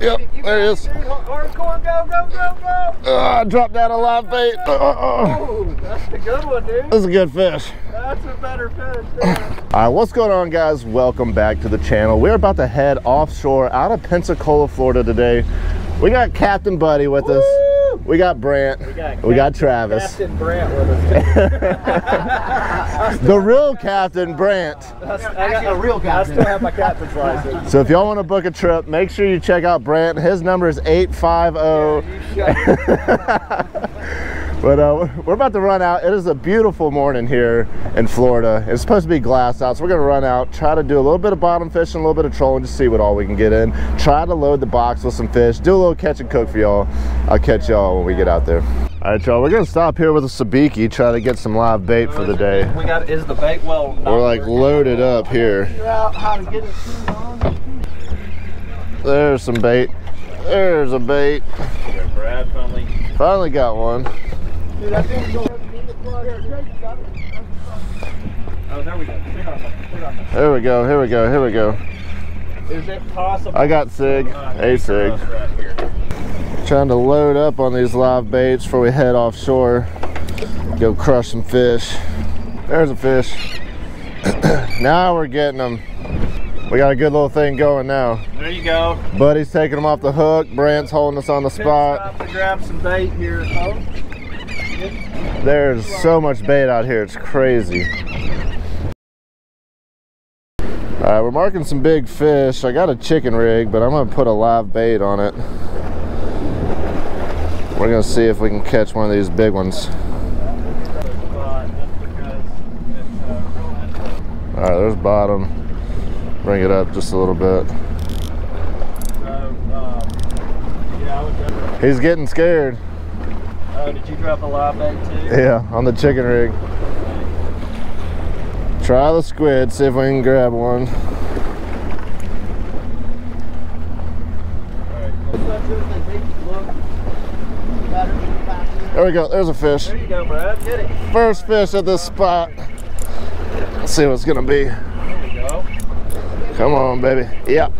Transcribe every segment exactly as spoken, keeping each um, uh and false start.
Yep, there it is. Hardcore, go, go, go, go. Uh, I dropped out a live bait. Uh, uh. Oh, that's a good one, dude. That's a good fish. That's a better fish. Yeah. All right, what's going on, guys? Welcome back to the channel. We're about to head offshore out of Pensacola, Florida today. We got Captain Buddy with Woo! us. We got Brant. We got, we got Travis. Captain Brant with us. The real Captain Brant. That's, I got a real captain. I still have my captain's license. So if y'all want to book a trip, make sure you check out Brant. His number is eight five zero. Yeah, but uh, we're about to run out. It is a beautiful morning here in Florida. It's supposed to be glass out, so we're going to run out, try to do a little bit of bottom fishing, a little bit of trolling, just see what all we can get in. Try to load the box with some fish, do a little catch and cook for y'all. I'll catch y'all when we get out there. All right, y'all, we're going to stop here with a sabiki, try to get some live bait for the day. We got, is the bait well? We're like loaded up here. There's some bait. There's a bait. Brad finally. Finally got one. Dude, I think it's going in the plug. Oh, there we go. There we go. Here we go. Here we go. Is it possible? I got sig. A sig. Trying to load up on these live baits before we head offshore. Go crush some fish. There's a fish. Now we're getting them. We got a good little thing going now. There you go. Buddy's taking them off the hook. Brant's holding us on the spot. To grab some bait here at home. There's so much bait out here, it's crazy. All right, we're marking some big fish. I got a chicken rig, but I'm gonna put a live bait on it. We're gonna see if we can catch one of these big ones. All right, there's bottom. Bring it up just a little bit. He's getting scared. Oh, did you drop a live bait too? Yeah, on the chicken rig. Okay. Try the squid, see if we can grab one. There we go, there's a fish. There you go, Brad. Get it. First fish at this spot. Let's see what it's gonna be. There we go. Come on, baby. Yep.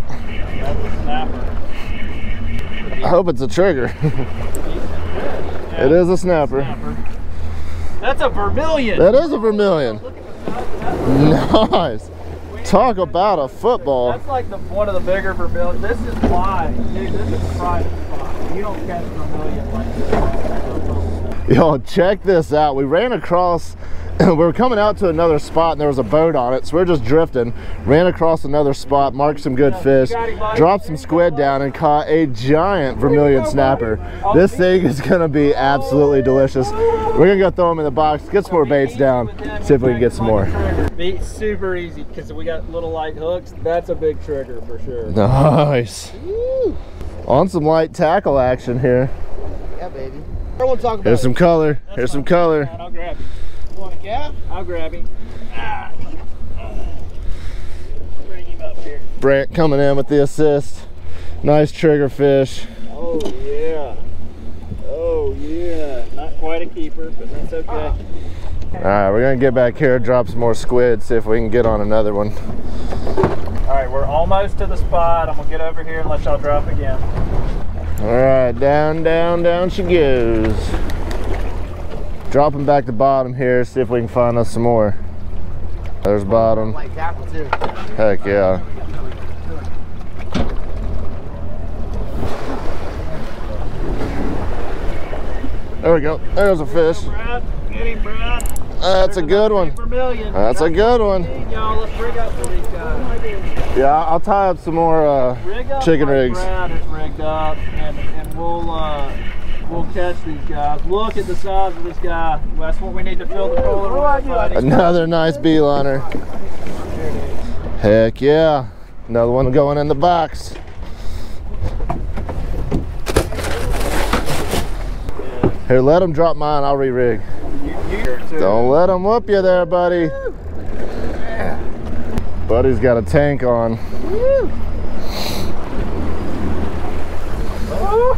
I hope it's a trigger. It is a snapper. snapper. That's a vermilion. That is a vermilion. Nice. Talk about a football. That's like the, one of the bigger vermilion. This is why, dude. This is private spot. You don't catch vermilion like this. Yo, check this out. We ran across. We were coming out to another spot and there was a boat on it, so we were just drifting. Ran across another spot, marked some good fish, dropped some squid down, and caught a giant vermilion snapper. This thing is gonna be absolutely delicious. We're gonna go throw them in the box, get some more baits down, see if we can get some more. Beat super easy because we got little light hooks. That's a big trigger for sure. Nice. Woo. On some light tackle action here. Yeah, baby. Here's some color. Here's some color. I'll grab you. Want a gap? I'll grab him. Ah. Uh, bring him up here. Brant coming in with the assist. Nice trigger fish. Oh yeah. Oh yeah. Not quite a keeper, but that's okay. Ah. Alright, we're gonna get back here, drop some more squid, see if we can get on another one. Alright, we're almost to the spot. I'm gonna get over here and let y'all drop again. Alright, down, down, down she goes. Dropping back to bottom here, see if we can find us some more. There's bottom. Heck yeah. There we go. There's a fish. That's a good one. That's a good one. Yeah, I'll tie up some more uh, chicken rigs. We'll catch these guys. Look at the size of this guy. Well, that's what we need to fill the cooler. Another nice beeliner. Heck yeah. Another one going in the box. Here, let him drop mine. I'll re-rig. Don't let him whoop you there, buddy. Buddy's got a tank on.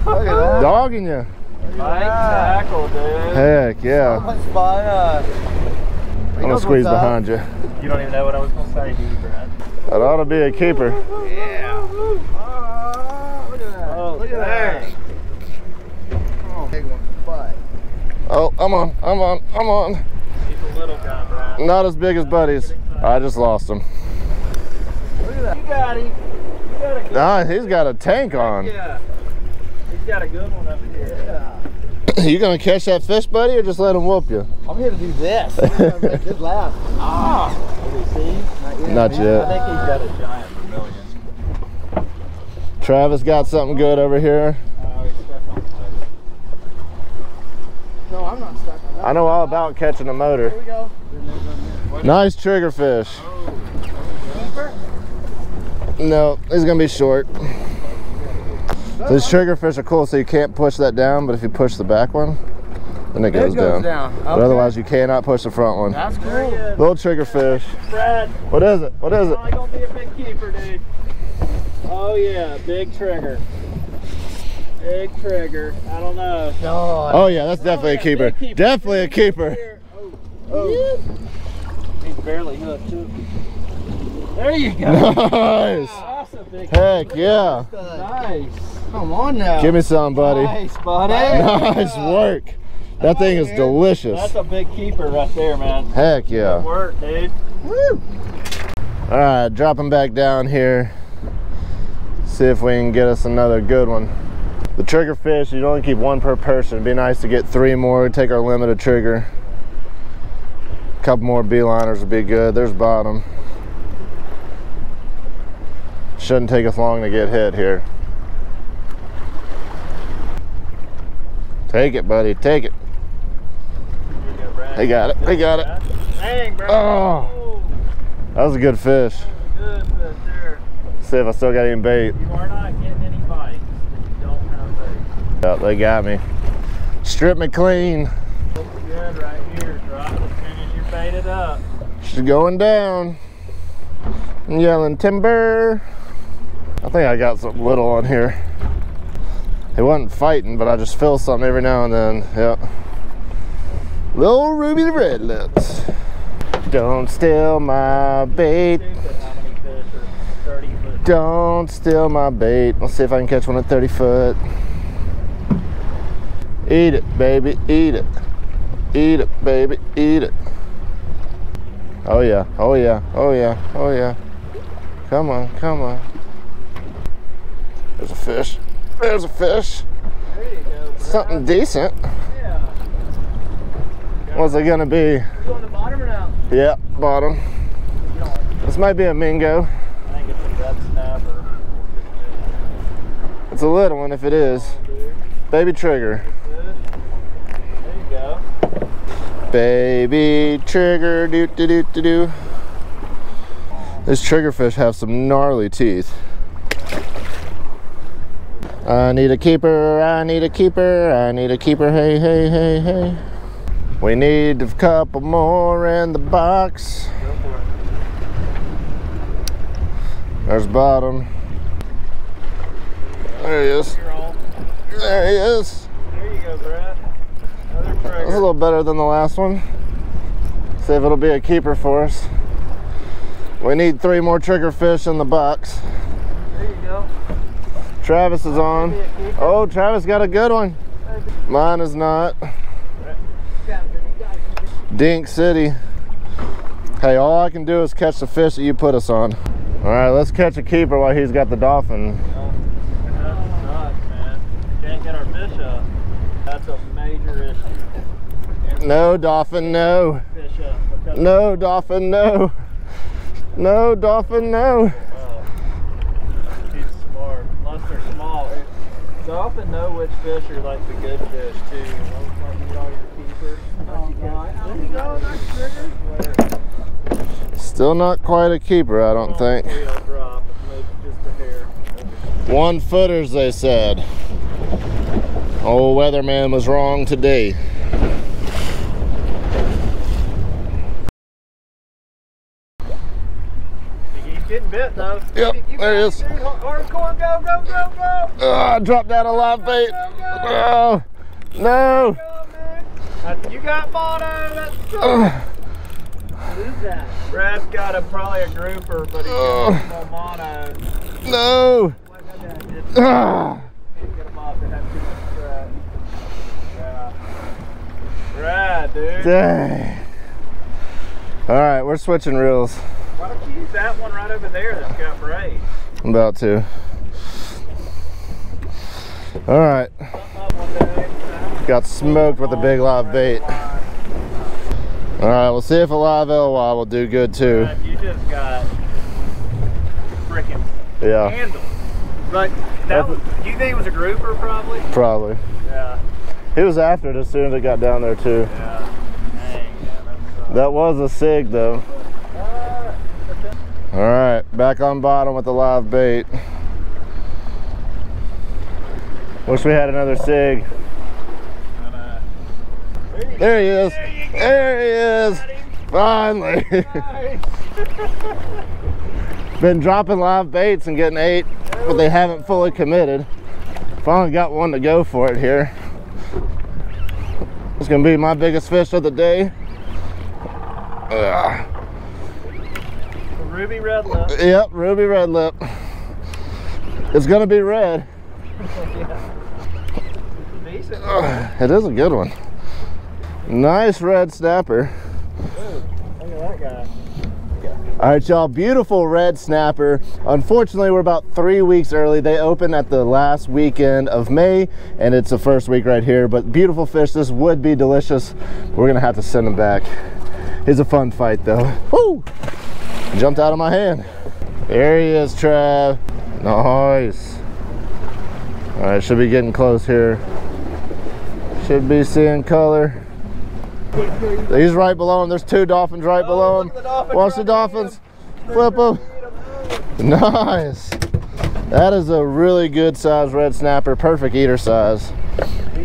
Dogging you. Light tackle, dude. Heck yeah. So much fun, uh, I'm gonna squeeze behind you. You don't even know what I was gonna say, dude, Brad. That ought to be a keeper. Yeah. Uh, look at that. Look at that. Oh, big one. But. Oh, I'm on. I'm on. I'm on. He's a little guy, Brad. Not as big as Buddy's. I just lost him. Look at that. You got him. You got a good ah, one. He's got a tank on. Yeah. He's got a good one up here. Yeah. You gonna catch that fish, buddy, or just let him whoop you? I'm here to do this. I'm gonna make this laugh. Ah! Did he see? Not yet. Not yet. I think he's got a giant vermilion. Travis got something good over here. Uh, he's stuck on the motor. No, I'm not stuck on that. I know all about catching a motor. Here we go. Nice trigger fish. Oh. Deeper? No, he's gonna be short. These triggerfish are cool, so you can't push that down, but if you push the back one, then it, it goes, goes down. down. Okay. But otherwise, you cannot push the front one. That's cool. Little triggerfish. Brad. What is it? What is it? I'm going to be a big keeper, dude. Oh, yeah. Big trigger. Big trigger. I don't know. God. Oh, yeah. That's definitely oh, yeah, a keeper. keeper. Definitely a keeper. Oh. Oh. He's barely hooked, too. There you go. Nice. Wow, that's a big Heck, keeper. yeah. Nice. Come on now. Give me some, buddy. Nice, buddy. Nice yeah. work. That Come thing is here. delicious. That's a big keeper right there, man. Heck yeah. Good work, dude. Woo. All right, dropping back down here. See if we can get us another good one. The trigger fish, you'd only keep one per person. It'd be nice to get three more. We'd take our limit of trigger. A couple more beeliners would be good. There's bottom. Shouldn't take us long to get hit here. Take it, buddy. Take it. They got it. They got it. Dang, bro. Oh, that was a good fish. Good fish there. See if I still got any bait. You are not getting any bites. You don't have bait. Yep, they got me. Strip me clean. Looks good right here. Drop it as soon as you're baited up. She's going down. I'm yelling timber. I think I got something little on here. It wasn't fighting, but I just feel something every now and then. Yep. Little Ruby the Red Lips. Don't steal my bait. Don't steal my bait. Let's see if I can catch one at thirty foot. Eat it, baby. Eat it. Eat it, baby. Eat it. Oh, yeah. Oh, yeah. Oh, yeah. Oh, yeah. Come on. Come on. There's a fish. There's a fish. There you go. Something decent. Yeah. What's it gonna be? You on the bottom or not? Yeah, bottom. This might be a mingo. I think it's a red snapper. It's a little one if it is. Baby trigger. There you go. Baby trigger. Do do do do do. These triggerfish have some gnarly teeth. I need a keeper, I need a keeper, I need a keeper, hey, hey, hey, hey. We need a couple more in the box. Go for it. There's bottom. There he is. There he is. There you go, Brad. Another trigger. That's a little better than the last one. See if it'll be a keeper for us. We need three more trigger fish in the box. There you go. Travis is on. Oh, Travis got a good one. Mine is not. Dink City. Hey, all I can do is catch the fish that you put us on. All right, let's catch a keeper while he's got the dolphin. Oh, that sucks, man. We can't get our fish up. That's a major issue. No, dolphin, no. Fish up. No, dolphin, no. No, dolphin, no. Dolphins know which fish are like the good fish too. Still not quite a keeper, I don't think. One footers, they said. Old weatherman was wrong today. Getting bit though. Yep, you there it is. Hardcore, go, go, go, go. Oh, I dropped out a live bait. Go, go, go. Oh, no. Go, you got bottom. That's good. Uh, what is that? Brad's got a, probably a grouper, but he's got uh, a mono. No. Uh, that, dude. Dang. All right, we're switching reels. Why don't you use that one right over there that's got braid? I'm about to. All right. Got smoked with a big live bait. All right, we'll see if a live L Y will do good too. Right, you just got freaking yeah. handled. But that was, do you think it was a grouper probably? Probably. Yeah. He was after it as soon as it got down there too. Yeah. Dang, yeah, that's, uh, that was a sig though. Uh, okay. All right, back on bottom with the live bait. Wish we had another sig. But, uh, there, there he is. There, you go. there he is. Finally. Nice. Been dropping live baits and getting eight, but they haven't fully committed. Finally got one to go for it here. It's gonna be my biggest fish of the day. Ugh. Ruby red lip. Yep, ruby red lip. It's gonna be red. Yeah. It is a good one. Nice red snapper. Ooh, look at that guy. Yeah. All right, y'all, beautiful red snapper. Unfortunately, we're about three weeks early. They open at the last weekend of May, and it's the first week right here, but beautiful fish. This would be delicious. We're gonna have to send him back. He's a fun fight though. Woo! Jumped out of my hand. There he is, Trav. Nice. All right, should be getting close here. Should be seeing color. He's right below him. There's two dolphins right oh, below him. The dolphin Watch the dolphins. Him. Flip them. Nice. That is a really good size red snapper. Perfect eater size.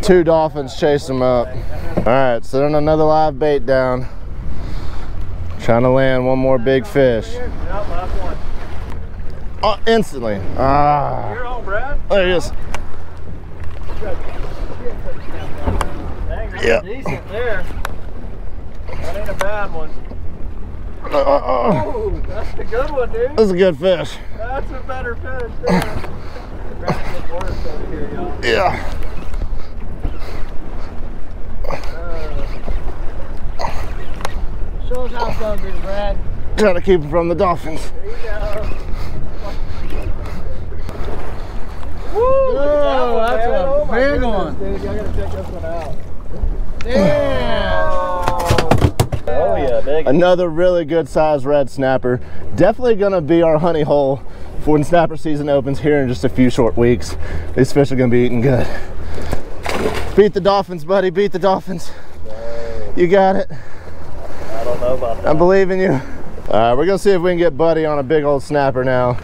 Two dolphins chase him up. All right, so then another live bait down. Trying to land one more big fish. Oh, instantly. Ah. You're on, Brad. There he is. Yeah. Decent there. That ain't a bad one. Uh, uh, oh, that's a good one, dude. That's a good fish. That's a better fish there. Over here, y'all. Yeah. Uh, show us how hungry, Brad. Try to keep him from the dolphins. There you go. Woo! Oh, that's a big one. Dude, y'all gotta check this one out. Damn! Oh yeah, big. Another really good size red snapper. Definitely gonna be our honey hole for when snapper season opens here in just a few short weeks. These fish are gonna be eating good. Beat the dolphins, buddy. Beat the dolphins. Dang. You got it. I don't know about that. I believe in you. All right, we're gonna see if we can get Buddy on a big old snapper now.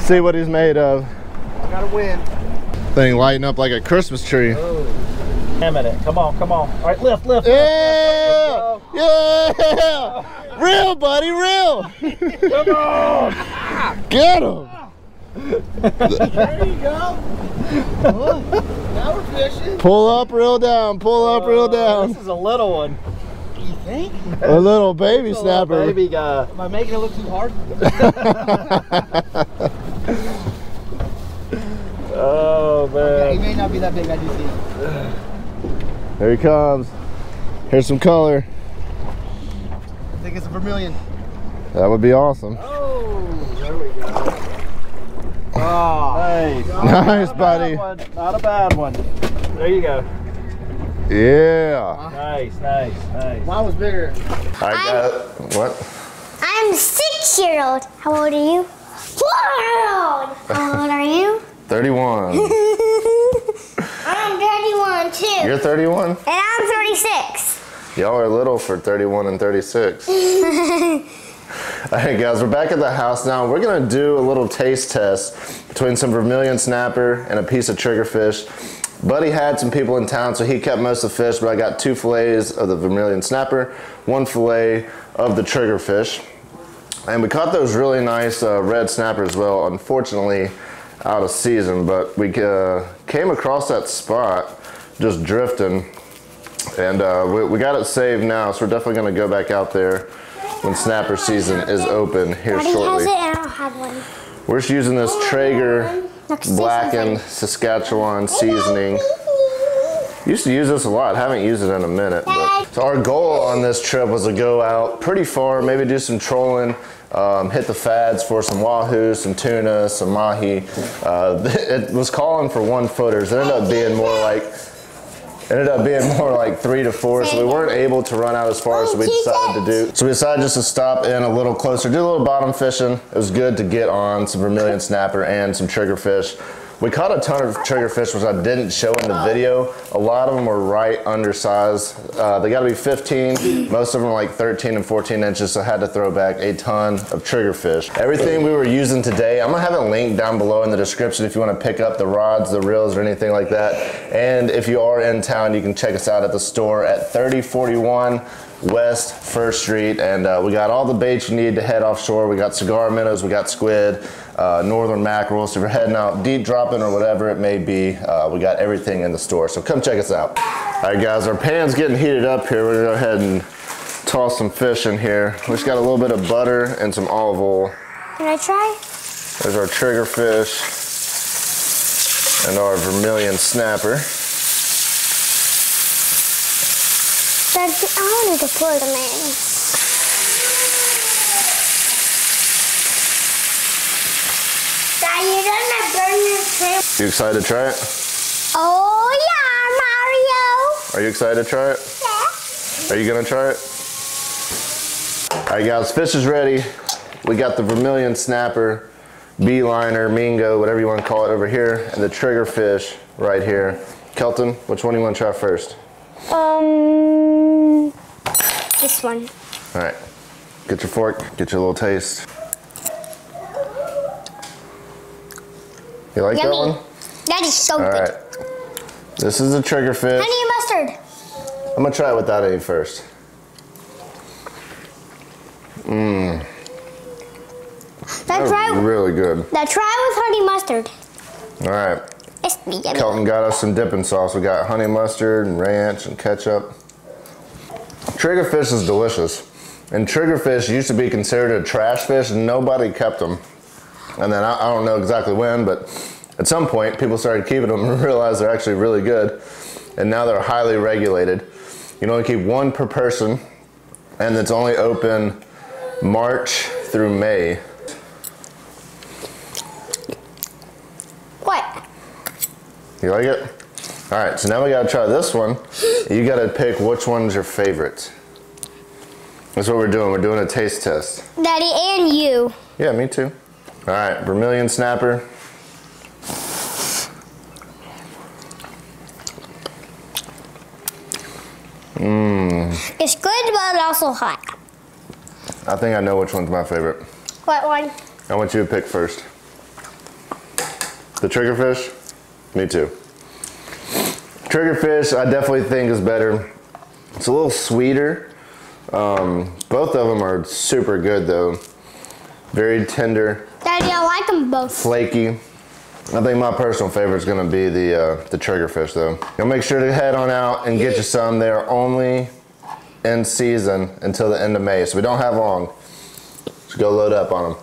See what he's made of. Gotta win. Thing lighting up like a Christmas tree. Oh. Damn it. Come on, come on. All right, lift, lift. Yeah! Lift, lift, lift, lift, lift. Yeah! Oh. Real, buddy, real. Come on. Get him. There you go. Now we're fishing. Pull up, reel down. Pull up, uh, reel down. This is a little one. You think? A little baby a snapper. Little baby guy. Am I making it look too hard? Oh man. He may not be that big, I do see him. There he comes. Here's some color. I think it's a vermilion. That would be awesome. Oh, there we go. Oh, nice. Not nice, not buddy. One. Not a bad one. There you go. Yeah. Nice, nice, nice. Mine was bigger. I got I'm, what? I'm six year old. How old are you? Four year old. How old are you? thirty-one. I'm thirty-one too. You're thirty-one? And I'm thirty-six. Y'all are little for thirty-one and thirty-six. All right, guys, we're back at the house now. We're gonna do a little taste test between some vermilion snapper and a piece of triggerfish. Buddy had some people in town, so he kept most of the fish, but I got two fillets of the vermilion snapper, one fillet of the triggerfish. And we caught those really nice uh, red snapper as well. Unfortunately, out of season, but we uh, came across that spot just drifting, and uh, we, we got it saved now, so we're definitely going to go back out there when snapper season is open here Daddy shortly. Has it and I don't have one. We're just using this Traeger blackened Saskatchewan seasoning Used to use this a lot, haven't used it in a minute. But. So our goal on this trip was to go out pretty far, maybe do some trolling, um, hit the fads for some wahoo, some tuna, some mahi. Uh, it was calling for one footers. It ended up being more like, ended up being more like three to four, so we weren't able to run out as far as we decided to do. So we decided just to stop in a little closer, do a little bottom fishing. It was good to get on some vermilion snapper and some triggerfish. We caught a ton of triggerfish, which I didn't show in the video. A lot of them were right undersized. Uh, they gotta be fifteen, most of them were like thirteen and fourteen inches, so I had to throw back a ton of triggerfish. Everything we were using today, I'm gonna have a link down below in the description if you wanna pick up the rods, the reels, or anything like that. And if you are in town, you can check us out at the store at thirty forty-one West First Street, and uh, we got all the baits you need to head offshore. We got cigar minnows, we got squid, uh, northern mackerel, so if you're heading out deep dropping or whatever it may be, uh, we got everything in the store, so come check us out. All right guys, our pan's getting heated up here. We're gonna go ahead and toss some fish in here. We just got a little bit of butter and some olive oil. Can I try? There's our trigger fish and our vermilion snapper. I wanted to pour them in. Dad, you're gonna burn this fish. You excited to try it? Oh yeah, Mario. Are you excited to try it? Yeah. Are you gonna try it? All right guys, fish is ready. We got the vermilion snapper, beeliner, mingo, whatever you wanna call it over here, and the trigger fish right here. Kelton, which one do you wanna try first? Um, this one. All right, get your fork, get your little taste. You like Yummy. That one? That is so All good. All right, this is a triggerfish. Honey and mustard. I'm gonna try it without any first. Mmm. That's right. Really good. Now try with honey mustard. All right. Kelton got us some dipping sauce. We got honey mustard and ranch and ketchup. Triggerfish is delicious. And triggerfish used to be considered a trash fish and nobody kept them. And then I, I don't know exactly when, but at some point people started keeping them and realized they're actually really good. And now they're highly regulated. You can only keep one per person and it's only open March through May. You like it? All right, so now we gotta try this one. You gotta pick which one's your favorite. That's what we're doing. We're doing a taste test. Daddy and you. Yeah, me too. All right, vermilion snapper. Mmm. It's good, but also hot. I think I know which one's my favorite. What one? I want you to pick first. The triggerfish? Me too. Triggerfish, I definitely think is better. It's a little sweeter. Um, both of them are super good though. Very tender. Daddy, I like them both. Flaky. I think my personal favorite is gonna be the uh, the triggerfish though. You'll make sure to head on out and get you some. They're only in season until the end of May, so we don't have long. Just go load up on them.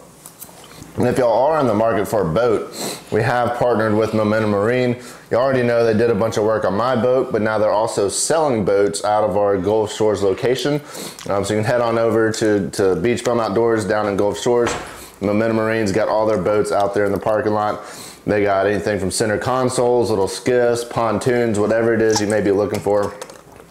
And if y'all are in the market for a boat, we have partnered with Momentum Marine. You already know they did a bunch of work on my boat, but now they're also selling boats out of our Gulf Shores location. Um, so you can head on over to, to Beachfront Outdoors down in Gulf Shores. Momentum Marine's got all their boats out there in the parking lot. They got anything from center consoles, little skiffs, pontoons, whatever it is you may be looking for.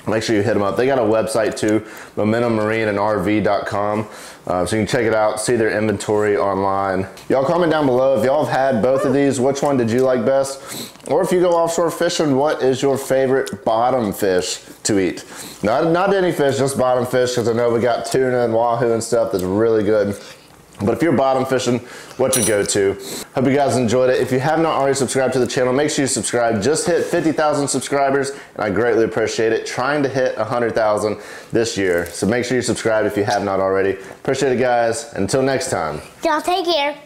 Make sure you hit them up. They got a website too, momentum marine and r v dot com. Uh, so you can check it out, see their inventory online. Y'all comment down below if y'all have had both of these, which one did you like best? Or if you go offshore fishing, what is your favorite bottom fish to eat? Not, not any fish, just bottom fish, because I know we got tuna and wahoo and stuff that's really good. But if you're bottom fishing, what's your go-to? Hope you guys enjoyed it. If you have not already subscribed to the channel, make sure you subscribe. Just hit fifty thousand subscribers, and I greatly appreciate it. Trying to hit one hundred thousand this year. So make sure you subscribe if you have not already. Appreciate it, guys. Until next time. Y'all take care.